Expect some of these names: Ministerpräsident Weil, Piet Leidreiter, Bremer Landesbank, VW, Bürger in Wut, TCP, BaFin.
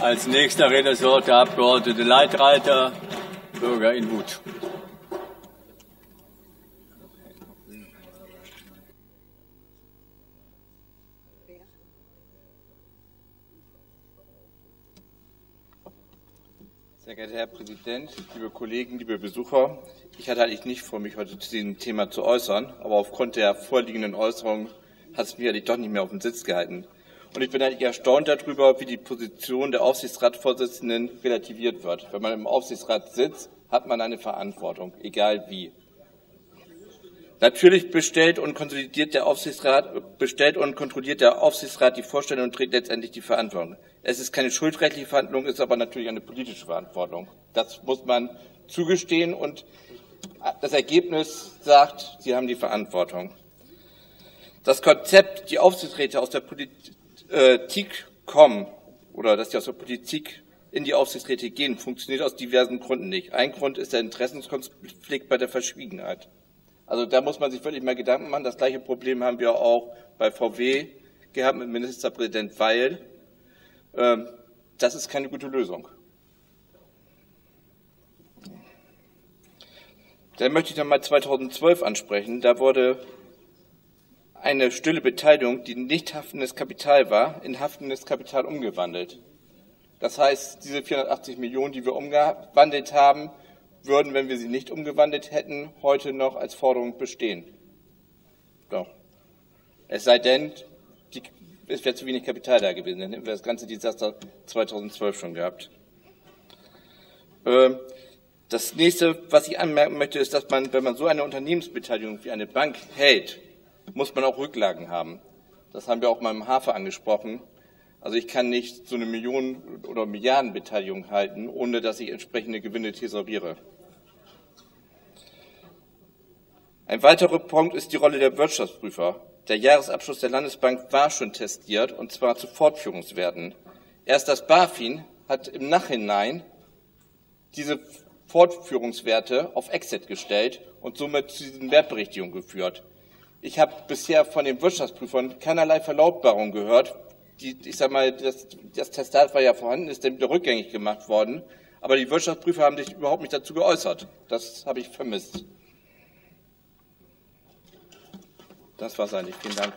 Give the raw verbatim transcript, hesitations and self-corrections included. Als nächster Redner das Wort der Abgeordnete Leidreiter, Bürger in Wut. Sehr geehrter Herr Präsident, liebe Kollegen, liebe Besucher! Ich hatte eigentlich nicht vor, mich heute zu diesem Thema zu äußern, aber aufgrund der vorliegenden Äußerung hat es mich eigentlich doch nicht mehr auf den Sitz gehalten. Und ich bin eigentlich erstaunt darüber, wie die Position der Aufsichtsratsvorsitzenden relativiert wird. Wenn man im Aufsichtsrat sitzt, hat man eine Verantwortung, egal wie. Natürlich bestellt und konsolidiert der Aufsichtsrat, bestellt und kontrolliert der Aufsichtsrat die Vorstände und trägt letztendlich die Verantwortung. Es ist keine schuldrechtliche Verhandlung, es ist aber natürlich eine politische Verantwortung. Das muss man zugestehen und das Ergebnis sagt, Sie haben die Verantwortung. Das Konzept, die Aufsichtsräte aus der Politik kommen oder dass die aus der Politik in die Aufsichtsräte gehen, funktioniert aus diversen Gründen nicht. Ein Grund ist der Interessenkonflikt bei der Verschwiegenheit. Also da muss man sich wirklich mal Gedanken machen. Das gleiche Problem haben wir auch bei V W gehabt mit Ministerpräsident Weil. Das ist keine gute Lösung. Dann möchte ich nochmal zweitausendzwölf ansprechen. Da wurde eine stille Beteiligung, die nicht haftendes Kapital war, in haftendes Kapital umgewandelt. Das heißt, diese vierhundertachtzig Millionen, die wir umgewandelt haben, würden, wenn wir sie nicht umgewandelt hätten, heute noch als Forderung bestehen. Doch. Es sei denn, die, es wäre zu wenig Kapital da gewesen, dann hätten wir das ganze Desaster zweitausendzwölf schon gehabt. Ähm, das nächste, was ich anmerken möchte, ist, dass man, wenn man so eine Unternehmensbeteiligung wie eine Bank hält, muss man auch Rücklagen haben. Das haben wir auch mal im Hafen angesprochen. Also ich kann nicht so eine Millionen- oder Milliardenbeteiligung halten, ohne dass ich entsprechende Gewinne thesauriere. Ein weiterer Punkt ist die Rolle der Wirtschaftsprüfer. Der Jahresabschluss der Landesbank war schon testiert, und zwar zu Fortführungswerten. Erst das BaFin hat im Nachhinein diese Fortführungswerte auf Exit gestellt und somit zu diesen Wertberichtigungen geführt. Ich habe bisher von den Wirtschaftsprüfern keinerlei Verlautbarung gehört. Die, ich sag mal, das, das Testat war ja vorhanden, ist dann wieder rückgängig gemacht worden. Aber die Wirtschaftsprüfer haben sich überhaupt nicht dazu geäußert. Das habe ich vermisst. Das war's eigentlich. Vielen Dank.